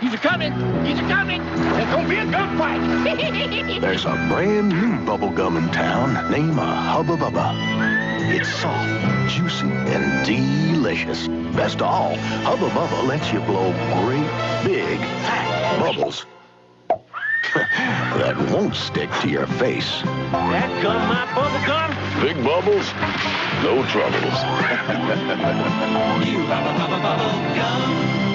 He's a-coming! He's a-coming! It's gonna be a gunfight! There's a brand new bubblegum in town named a Hubba Bubba. It's soft, juicy, and delicious. Best of all, Hubba Bubba lets you blow great, big, fat bubbles. That won't stick to your face. That gun, my bubblegum? Big bubbles, no troubles. New Hubba Bubba bubblegum.